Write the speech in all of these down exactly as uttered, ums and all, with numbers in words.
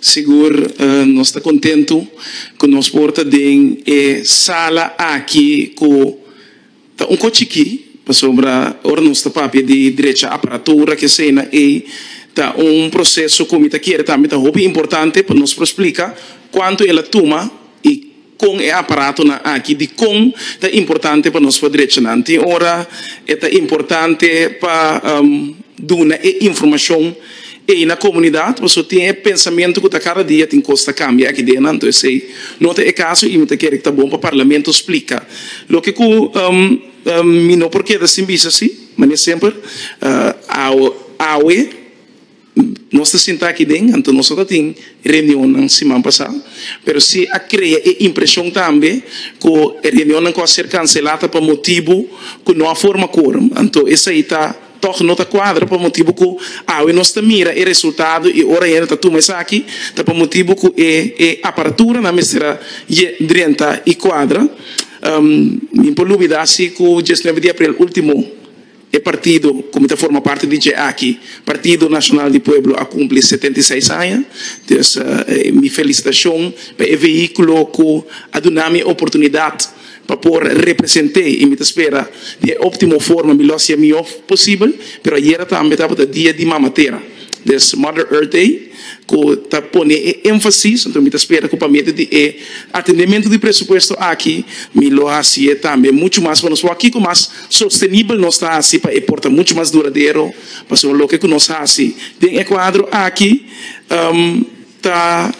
Senhor uh, nós está contento que nos porta de eh, sala aqui com tá, um coche aqui para sobrar ora nós está papia de direita aparatura que cena e tá um processo como está aqui também tá muito importante para nos explicar quanto ela toma e com é aparato na aqui de com tá importante para nós para direita nante ora é tá importante para um, dar informação e na comunidade, você tem pensamento que cada dia tem costa cambia aqui dentro. Então, se não é caso, e muito quero que está bom para o parlamento explica. Lo que eu um, um, não porque da simbiose assim, mas sempre uh, a aue nós estamos sentados aqui dentro, então nós já temos reunião na semana passada, mas se a cria a impressão também que a reunião não vai ser cancelada por motivo que não há forma quórum. Então, essa aí está toque nota quadra para motivo que ah, e nós mira e resultado e ora ele está tudo mais aqui tá para motivo que é aparatura na mestra direita e quadra um, me polubida assim que o dezanove de abril último é partido como está forma parte de aqui Partido Nacional do Pueblo a cumprir setenta e seis anos então uh, me felicitação para o veículo que a dunami oportunidade para poder representar e me espera de óptima forma, melhor melhor possível, mas ayer também estava o dia de Mamá Terra, desse Mother Earth Day, que está pondo ênfase, então me espera que o pamento de atendimento de presupuesto aqui, melhor assim também, muito mais para nós, aqui com mais sustentável nós está assim, para importar muito mais duradouro, para ser o que nós assim. Tem um quadro aqui, está,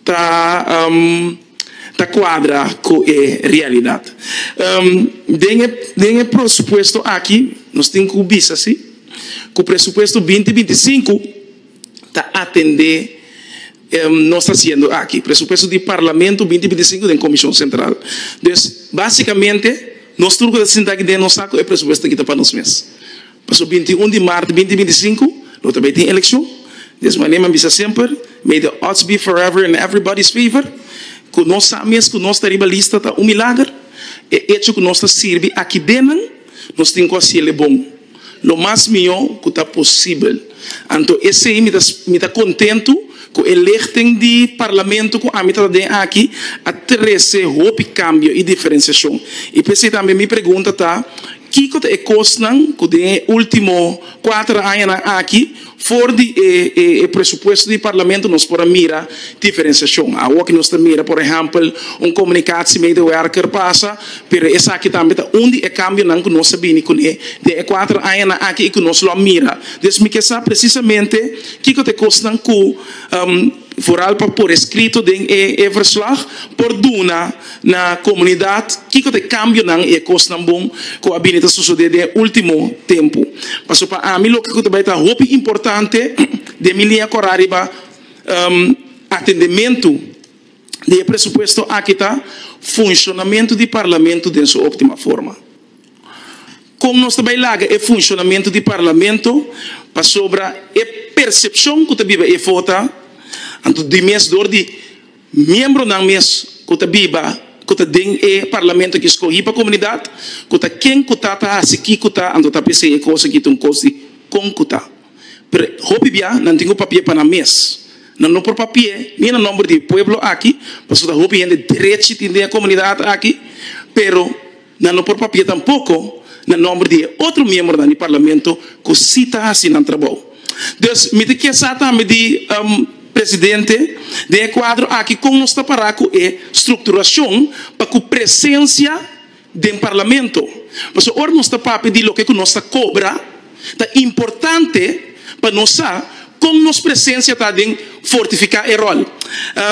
está, da quadra que é realidade. Um, tem o pressuposto aqui, nós temos que ver assim, que o pressuposto vinte e vinte e cinco está atender um, nós está sendo aqui, pressuposto de parlamento vinte e vinte e cinco da comissão central. Então, basicamente, nós temos que sentar aqui dentro do saco, é o pressuposto que está para nós mesmos. Passou vinte e um de março de vinte e vinte e cinco, nós também tem eleição, dessa maneira, mas sempre, may the odds be forever in everybody's favor, que nós sabemos que nossa rivalista está um milagre, é hecho que nós serve aqui dentro, nós temos que ser bom, o mais melhor que está possível. Então, esse aí me está contento que o eleitem de parlamento que a mitad de aqui a treze roupas, cambio e diferenciação. E pensei também, me pergunta, tá, que que é custa que de último quatro anos aqui, for de eh, eh, presupuesto do parlamento nós para mira diferenciação. A o que nós mira, por exemplo, um comunicado se meio worker passa, pero essa aqui também tá onde é cambio não que nós sabemos que de quatro anos aqui que nós lo mira. Desde que essa precisamente que que te custa que um, foral para por escrito de e, e verslag por duna na comunidade que que te cambio não é custa bom que a binita sucede no último tempo. Passou para a mim lo que te baita roupa importante de milia corariba um, atendimento de presupuesto aqui tá funcionamento de parlamento de sua óptima forma. Como nós também laga é funcionamento de parlamento para sobra é percepção que te vive e vota. Então, de mês dor de membro na mês que está viva, que está dentro do parlamento que escolhe para a comunidade, que está quem que está assim, que está, então está pensando em coisas que estão coisas de como que está. Mas, roupa não tem o papel para a mês. Não tem o papel, nem o nome de povo aqui, mas está roupa de direito de a comunidade aqui, mas não tem o papel tampouco, no nome de outro membro do parlamento que cita assim no trabalho. Então, me tem que essa também de... Um, presidente, de quadro aqui com nós para é estruturação para a presença do parlamento. Mas agora nós para pedir o que nós cobra, é importante para nós com nossa presença está de fortificar o rol.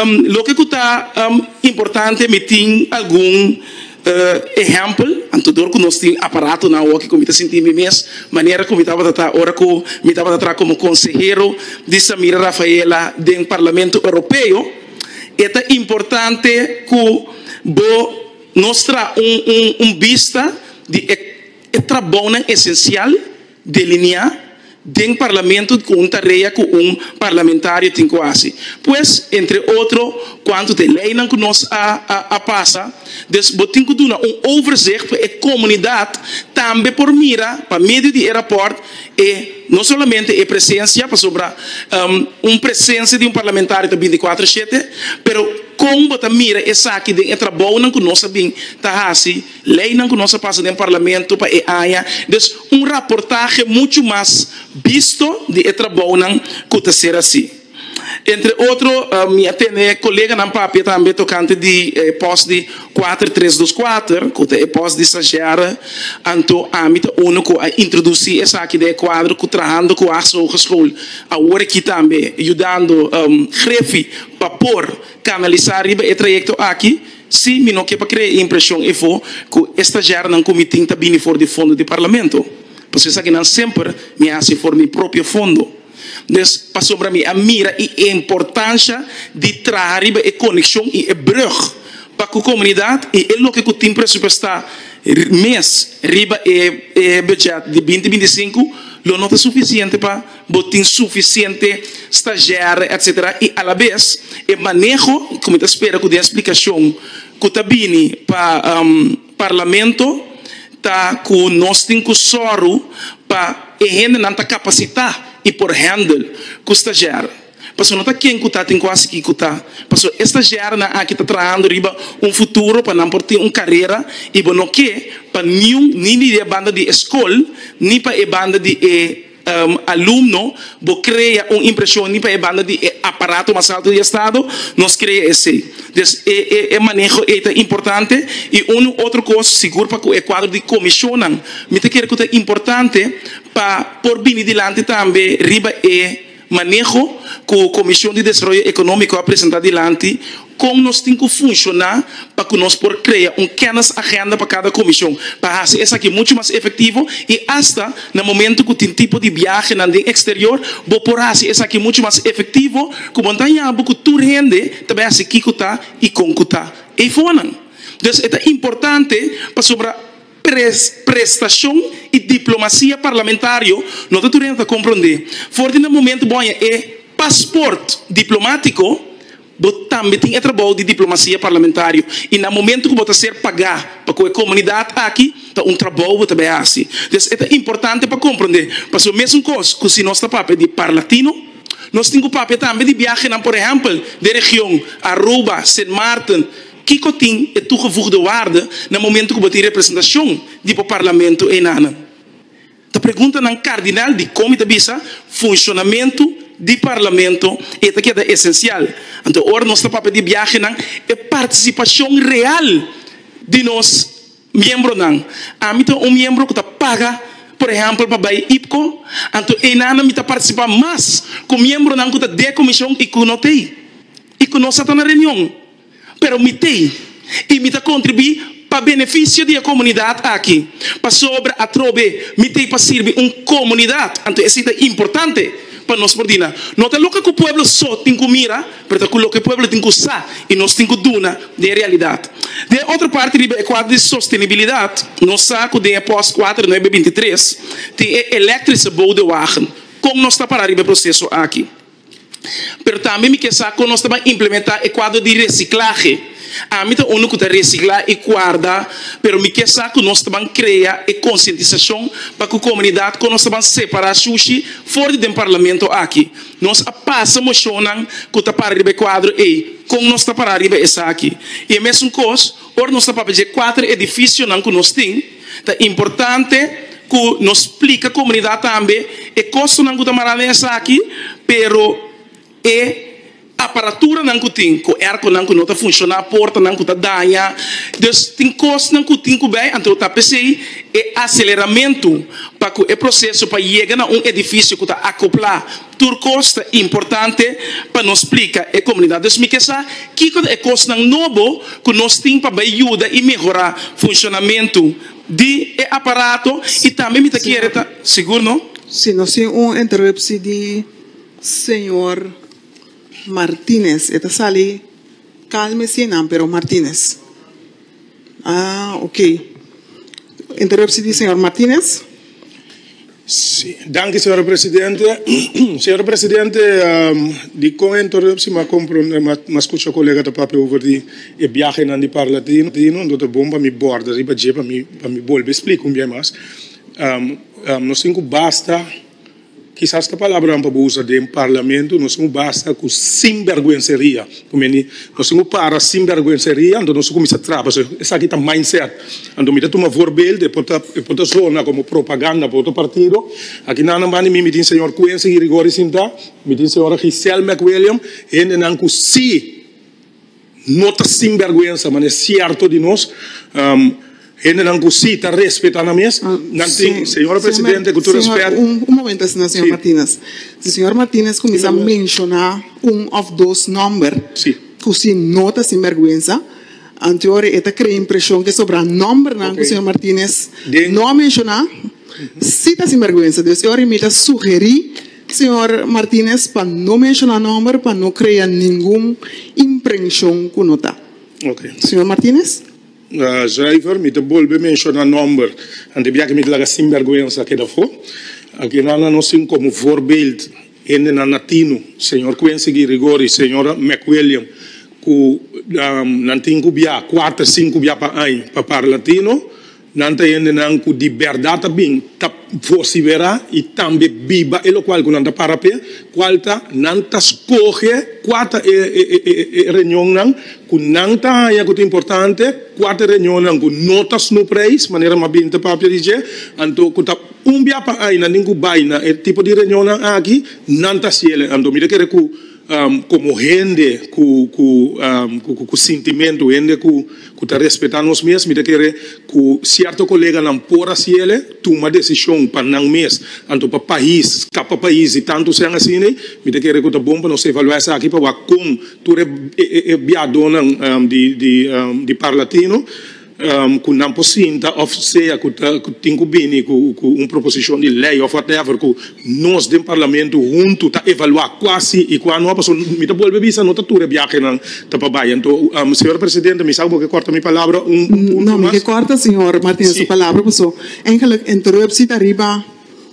Um, o que está um, importante me tem algum Uh, exemplo, antes de que nós tínhamos aparato na hora que eu me senti em mês, maneira que eu estava agora que eu me estava atrás como conselheiro de Samira Rafaela do Parlamento Europeu, é importante que vou mostrar um, um, um vista de é, é trabalho essencial de linha Din parlamento com um tareia com um parlamentário tem quase. Pois entre outro, quanto de lei não conosco a a, a passa, desbotem que duna um overzicht para a comunidade também por mira para meio de aeroporto e não somente a presença para sobre um, um presença de um parlamentário de vinte e quatro sete, pero como também mira essa aqui de trabalho não conosco bem tá assim lei não conosco passa no parlamento para a área, des um reportagem muito mais visto de trabalho que está ser assim. Entre outro, minha tene colega na papia também tocante de eh, pós de quatro três dois quatro, que é pós de estagiária, anto âmbito único a introduzir essa aqui de quadro que trabalhando com a sua escola. Agora aqui também, ajudando um, grefe para pôr, canalizar o trajeto aqui. Sim, me não quer para criar a impressão e vou que estagiária não comitem também fora do fundo do parlamento. Porque isso aqui não sempre me hace por meu próprio fundo. Para sobre mim, a mira e a importância de trazer a conexão e a brug para a comunidade e é o que o time pressuposta mês riba e budget de vinte e vinte e cinco não é suficiente para botar suficiente estagiário, etcétera. E a la vez, o manejo, como eu espero que dê a explicação, que também para o parlamento está com nós tem que soro para a gente não está capacitar e por handle com estagiário. Passou não está quem que está, tem quase que está. Passou estagiário na aqui está trazendo riba um futuro para não portar uma carreira e bom não que para nenhum nem de banda de escola nem para a banda de um, aluno, bo cria uma impressão nem para a banda de aparato mais alto do estado, nós cria esse. Des é, é, é manejo é importante e um outro coisa seguro para o quadro de comissionam. Me te quero que é importante para por vir adiante também riba e manejo com a Comissão de Desenvolvimento Econômico apresentar adiante como nós temos que funcionar para que nós por criar um pequenas agenda para cada comissão para fazer isso aqui muito mais efetivo e hasta no momento que tem tipo de viagem no exterior vou por fazer isso aqui muito mais efetivo que montanha porque tu rende também assim que está e com que está e foram. Então é importante para sobre prestação e diplomacia parlamentária, não está tudo a compreender. Forte no momento, bom, é passaporte diplomático, mas também tem trabalho de diplomacia parlamentária. E no momento que você ser pagar para a comunidade aqui, está um trabalho também assim. Então, é importante para compreender. Porque o mesmo coisa que se nosso papel de parlatino, nós temos papel também de viagem, por exemplo, de região Aruba, Sint Maarten, que tem é toegevoegde waarde no momento que você tem representação do parlamento em Ana. A pergunta é cardinal de como está o funcionamento do parlamento e é essencial. Então, agora, nosso papel de viagem é participação real de nós membros. Há um membro que paga, por exemplo, para a I P C O, então, em Ana, está participando mais com membros que está de comissão e que não tem. E que não está na reunião. Pero me tem e me está contribuir para benefício da comunidade aqui. Para sobre a trobe, me tem para servir uma comunidade. Então, isso é importante para nós perdinar. Não é louco que o povo só tem que mirar, mas é que o povo tem que usar e nós temos que dar de realidade. De outra parte, o quadro de sustentabilidade, nós saco de após quatro nove vinte e três, tem a eletricidade de wagen. Como nós está para o processo aqui? Pero também me quer saber que nós também implementar o quadro de reciclagem. A mim também que reciclar e guardar, pero me quer saber que nós também criar e conscientização para que a comunidade que nós também separar sushi fora do parlamento aqui. Nós passamos a que está para o quadro e como nós está para arriba essa aqui. E a mesma coisa, agora nós está para fazer quatro edifícios que nós temos. Então é importante que nós explique a comunidade também e custo que está para nessa aqui, pero e a aparatura não tem, o arco não está funcionando, a porta não está danha, então tem coisas que não tem bem, então o P C I é aceleramento para o processo para chegar a um edifício que está acoplado. Tudo custa importante para nos explicar a comunidade. Então, me quer saber que é coisa nova que nós temos para ajudar e melhorar o funcionamento de aparato e também me quer estar seguro, não? Sim, nós temos uma interrupção de senhor Martínez, esta sale, cálmese, não, pero Martínez. Ah, ok. Interrupção do senhor Martínez. Sì, grazie signor Presidente. Signor Presidente, um, di con introduzione ma compro ma, ma scuccio collega da proprio over di e viaje nan di parla di di non do bomba mi borda riba jepa mi mi bol be explico un mas. Um, um no cinco basta quizás esta palabra un poco usada en parlamento, no somos basta con sinvergüencería, como ni, no somos para sinvergüencería, ando no somos mis trapas, esa aquí está mindset, ando mira toma vorbel de pota, pota zona como propaganda para otro partido, aquí nada más ni mi dice señor Cuenca y Rigori Sinta, mi dice señora Giselle McWilliam, en en anco sí, no te sinvergüenza, man es cierto de nos. Um, En el angusita respetan a mí. Ah, sí, señor presidente, que tú respetas. Un, un momento, señor sí. Martínez. Si el señor Martínez comienza sí, a mencionar un o dos nombres sí. que se nota sin vergüenza, anteriormente esta crea impresión que sobre el nombre okay. que el señor Martínez Den... no menciona, uh-huh. cita sin vergüenza. Entonces, ahora me sugerí, señor Martínez, para no mencionar nombre, para no crear ninguna impresión que nota. Okay. Señor Martínez. Zuiver, met de bol bemensen een nummer. En de biak met de sinvergüenza que daarvoor. Aquí nada nos in como voorbeeld en de natino, señor Cuenca y Rigori, señora McWilliam, ku nantin kubia, cuatro cinco bia pa año, pa par latino, nanta en de nan ku di verdad bin, tap fosivera y tambe biba, el lo cual ku nanta parape, cualta nanta escoge cuarta reunión nan Nanta haya que es importante, cuatro reuniones con notas no preis, manera más bien de papel dice, anto con un día para ahí, ningún vaina, el tipo de reuniones aquí, nanta cielo, anto mira que recu como gente, cu cu cu sentimiento, gente cu cu te respetan los mes, mira que re cu cierto colega nampora cielo, toma decisión para nang mes, anto para país, capa país y tanto sean así ne, mira que recu te bomba no se evalúa esa aquí para cum tu re viadona Um, di, di, um, di parlatino um, con non possinta of sea con tingu bini con un proposition di lei o whatever con nos del parlamento junto ta evaluar quasi e qua no passo mi ta vuelve visa no ta ture viaje nan ta pa baia então um, senhor presidente mi salvo que corta mi palavra un, un no mi que corta senhor Martínez sí. Su palavra passo enkel interrupsi ta riba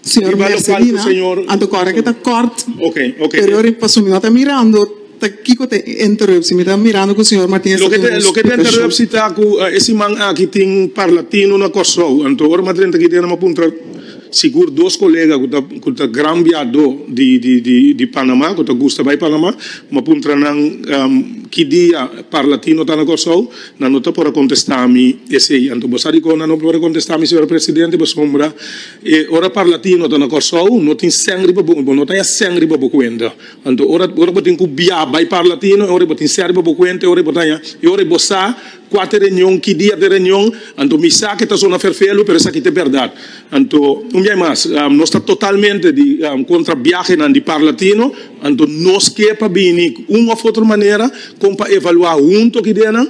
senhor Marcelina anto corre que ta cort ok ok pero ri passo mi ta mirando Kiko te interrupsi, me está mirando con el señor Martínez. Lo que te, lo que te interrupsi está con uh, ese man aquí tiene parlatino una cosa. Entonces, ahora me que tenemos punto seguro dos colegas con el gran viado de, de, de, de Panamá, con el gusta de Panamá, me punto um, que día parlatino está una cosa, no nota para contestarme ese. Entonces, ahora digo, no puedo contestarme, señor presidente, pues sombra. Eh, ahora parlatino está una cosa, no tiene sangre, no tiene sangre para cuenta. Entonces, ahora, ahora tengo un viado. Vai parlatino, ora botin serbo bo cuente, ora botanya, e ora bossa quater reunion que dia de reunion, anto misa que ta zona ferfelo, pero essa que te verdade. Anto um dia mais, um, nós está totalmente de um, contra viagem nan di parlatino, anto nós que pa bini uma outra maneira com pa evaluar junto que dena,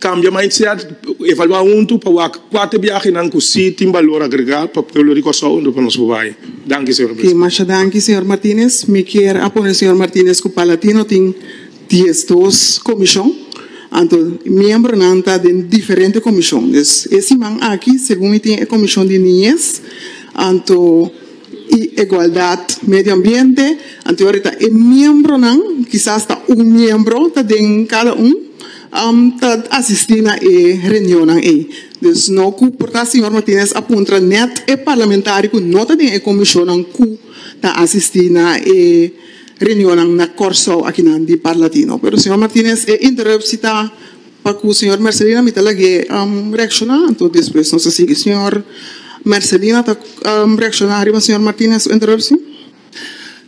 cambia mindset, evaluar junto pa quater viagem nan ku si tim valor agregar pa pelo rico só onde pa nós vai. Danke, señor presidente. Sí, muchas gracias, señor Martínez. Me quiero apoyar, señor Martínez, que Palatino tiene diez dos comisiones. Entonces, miembros de diferentes comisiones. Ese man aquí, según tiene comisión de niñez, entonces, y igualdad, medio ambiente. Entonces, ahorita, el miembro, quizás hasta un miembro, de cada uno, um, asistir a la reunión. Entonces, no importa, señor Martínez, apunta net el parlamentario que no tiene la comisión que está asistiendo a la reunión en el curso aquí en el Parlatino. Pero, señor Martínez, interrupta para que el señor Marcelina me um, reacciona. Entonces, después, no sé si el señor Marcelina um, reacciona arriba, señor Martínez, interrupción.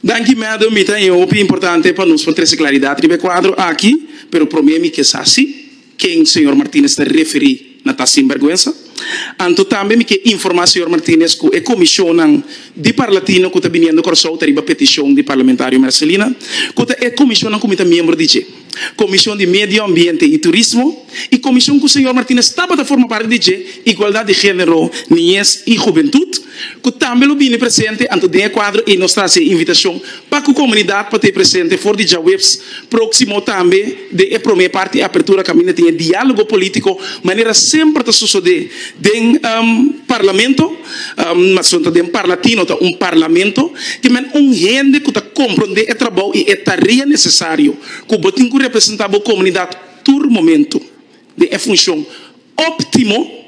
Danke, madam. Me tem algo importante para nós, para ter essa claridade. Ribe quadro aqui, pero problema é que sabe quem o senhor Martínez se referiu. Não está sem vergonha. Anto também me que informar, senhor Martínez, que a comissão de Parlatino que está vindo no Corso, tem uma petição de parlamentário Marcelina, que a comissão que está membro de Comissão de Meio Ambiente e Turismo, e comissão que o senhor Martínez está para formar parte de Igualdade de Gênero, Niñez e Juventude, Que também o bine presente, anto de quadro e nos traz invitação para que a comunidade para ter presente for de Jawebs próximo também de a primeira parte de apertura caminho tem diálogo político maneira sempre a suceder den um, parlamento, mas um, den parlatino tá um parlamento que men um gente que tá compreende o trabalho e a tarefa necessário que botem que representar a comunidade todo momento de função óptimo.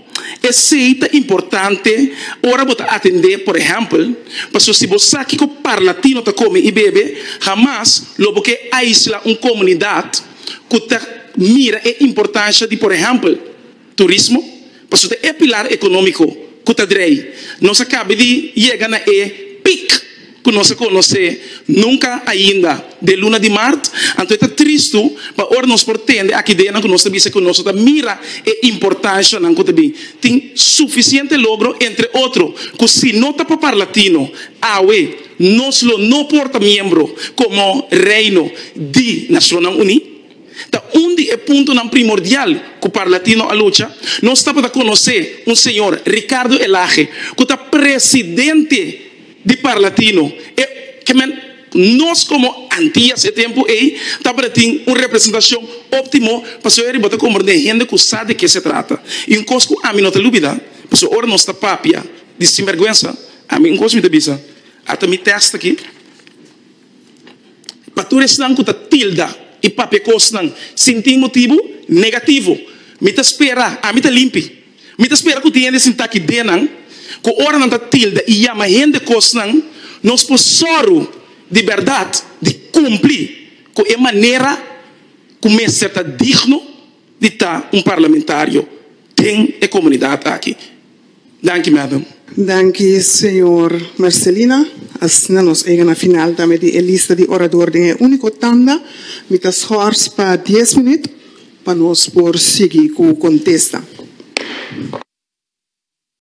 Esse é importante. Ora, vou atender, por exemplo, porque se você aqui com parlatino tá come e bebe, jamais logo que a isla uma comunidade que tá mira a importância de, por exemplo, turismo, porque é pilar econômico que tá drei. Nós acabamos de chegar na e pic que nós conhecemos nunca ainda de luna de março. Então é triste, mas agora nós pretendemos aqui dentro que nós temos que nós mira a importância na que também tem suficiente logro entre outros que se nota para par latino, ah, nós não porta membro como reino de Nações Unidas. Então, um é ponto não primordial que o parlatino a luta, nós estamos a conhecer um senhor Ricardo Elage, que está presidente de parlatino, é que nós como antiga esse tempo aí também tem uma representação óptima para se ver e botar como de gente que sabe de que se trata. E um cosco a mim não te dúvida, porque agora não está papia de sem vergonha, a mim um cosco me debisa, até me testa aqui, para tu restar com a tilda e papia cosnan, sentir motivo negativo, me te espera, a mim te limpe, me te espera que tu tenha de sentar aqui dentro. Com hora na tilda e a gente cosnan, nós possamos de verdade de cumprir com a maneira como é certa digno de estar um parlamentário tem a comunidade aqui. Danke, madam. Danke, senhor Marcelina. Assim nós chegamos à final também de lista de oradores de único tanda, mitas horas para dez minutos para nós por seguir com o contesta.